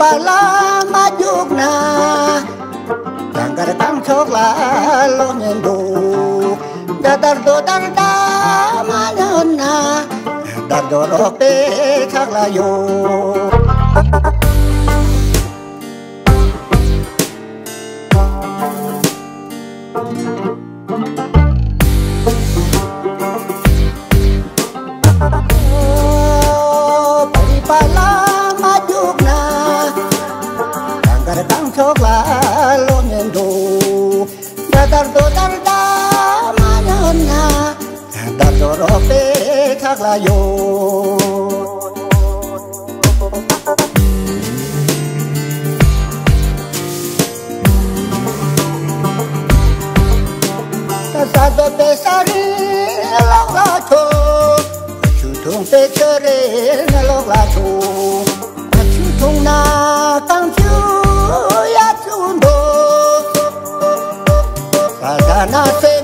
Palama jugna Tangkaratam chokla lonendo Dadar do darda malona Dadorope kaklayo Sado pesari log lacho, chutung pesari log lacho, chutung na kang chu ya chundo, kada na.